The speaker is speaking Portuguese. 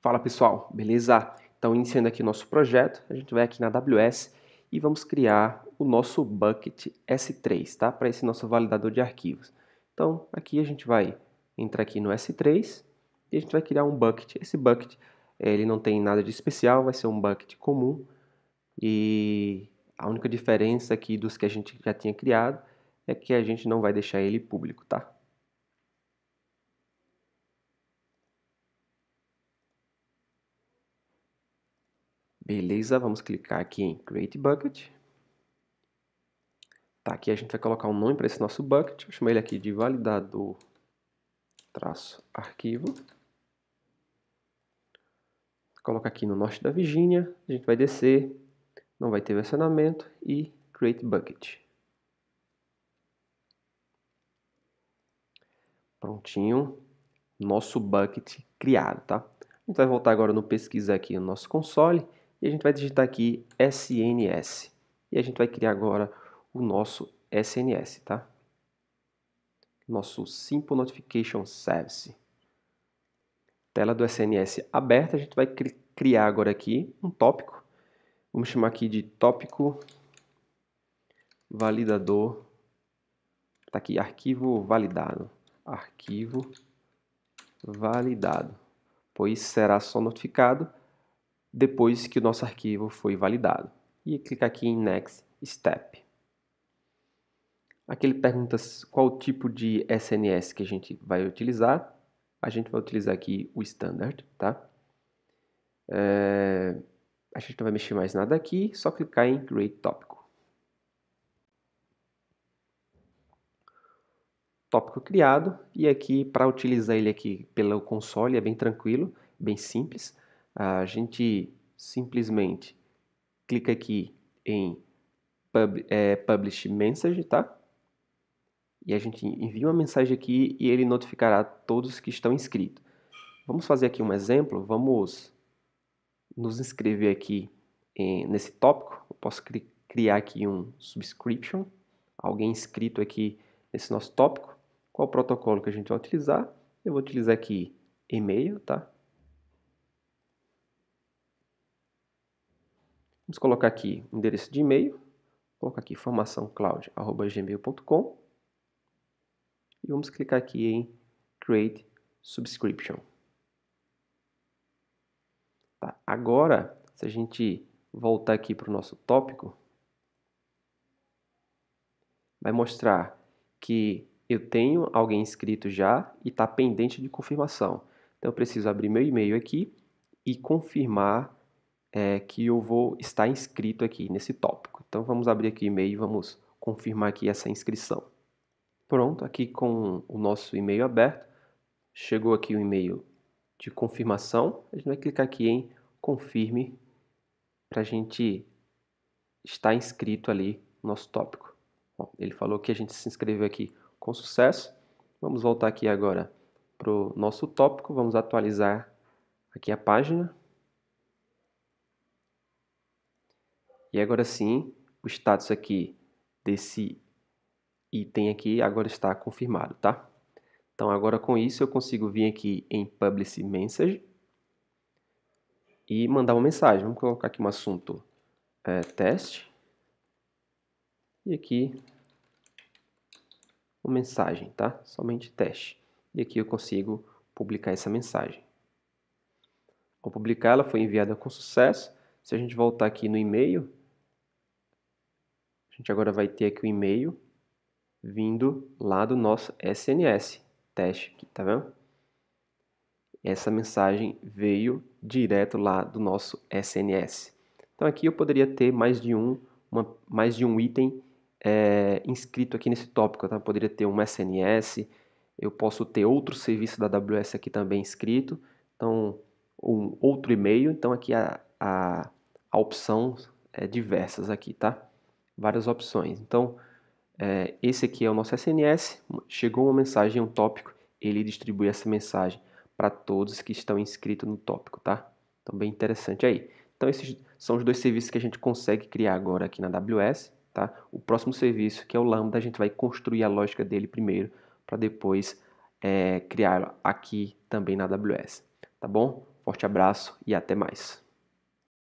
Fala pessoal, beleza? Então iniciando aqui o nosso projeto, a gente vai aqui na AWS e vamos criar o nosso bucket S3, tá? Para esse nosso validador de arquivos. Então aqui a gente vai entrar aqui no S3 e a gente vai criar um bucket. Esse bucket ele não tem nada de especial, vai ser um bucket comum e a única diferença aqui dos que a gente já tinha criado é que a gente não vai deixar ele público, tá? Beleza, vamos clicar aqui em Create Bucket. Tá, aqui a gente vai colocar um nome para esse nosso bucket. Eu chamei ele aqui de validador-arquivo. Coloca aqui no norte da Virgínia. A gente vai descer, não vai ter versionamento e Create Bucket. Prontinho, nosso bucket criado, tá? A gente vai voltar agora no pesquisa aqui no nosso console. E a gente vai digitar aqui SNS. E a gente vai criar agora o nosso SNS, tá? Nosso Simple Notification Service. Tela do SNS aberta, a gente vai criar agora aqui um tópico. Vamos chamar aqui de tópico validador. Tá aqui, arquivo validado. Arquivo validado. Pois será só notificado depois que o nosso arquivo foi validado. E clicar aqui em Next Step. Aqui ele pergunta qual tipo de SNS que a gente vai utilizar. A gente vai utilizar aqui o Standard, tá? A gente não vai mexer mais nada aqui, só clicar em Create Tópico. Tópico criado, e aqui para utilizar ele aqui pelo console é bem tranquilo, bem simples. A gente simplesmente clica aqui em Publish Message, tá? E a gente envia uma mensagem aqui e ele notificará todos que estão inscritos. Vamos fazer aqui um exemplo, vamos nos inscrever aqui nesse tópico. Eu posso criar aqui um Subscription, alguém inscrito aqui nesse nosso tópico. Qual o protocolo que a gente vai utilizar? Eu vou utilizar aqui e-mail, tá? Vamos colocar aqui o endereço de e-mail, colocar aqui formaçãocloud@gmail.com e vamos clicar aqui em Create Subscription. Tá, agora, se a gente voltar aqui para o nosso tópico, vai mostrar que eu tenho alguém inscrito já e está pendente de confirmação. Então eu preciso abrir meu e-mail aqui e confirmar que eu vou estar inscrito aqui nesse tópico. Então vamos abrir aqui o e-mail e vamos confirmar aqui essa inscrição. Pronto, aqui com o nosso e-mail aberto, chegou aqui o e-mail de confirmação. A gente vai clicar aqui em Confirme para a gente estar inscrito ali no nosso tópico. Bom, ele falou que a gente se inscreveu aqui com sucesso. Vamos voltar aqui agora para o nosso tópico, vamos atualizar aqui a página. E agora sim, o status aqui desse item aqui agora está confirmado, tá? Então agora com isso eu consigo vir aqui em Publish Message e mandar uma mensagem. Vamos colocar aqui um assunto teste e aqui uma mensagem, tá? Somente teste. E aqui eu consigo publicar essa mensagem. Ao publicar, ela foi enviada com sucesso. Se a gente voltar aqui no e-mail, a gente agora vai ter aqui o e-mail vindo lá do nosso SNS teste aqui, tá vendo? Essa mensagem veio direto lá do nosso SNS. Então aqui eu poderia ter mais de um item inscrito aqui nesse tópico, tá? Eu poderia ter um SNS, eu posso ter outro serviço da AWS aqui também inscrito, então um outro e-mail. Então aqui a opção é diversas aqui, tá? Várias opções. Então, esse aqui é o nosso SNS, chegou uma mensagem, um tópico, ele distribui essa mensagem para todos que estão inscritos no tópico, tá? Então, bem interessante aí. Então, esses são os dois serviços que a gente consegue criar agora aqui na AWS, tá? O próximo serviço, que é o Lambda, a gente vai construir a lógica dele primeiro, para depois criá-lo aqui também na AWS, tá bom? Forte abraço e até mais.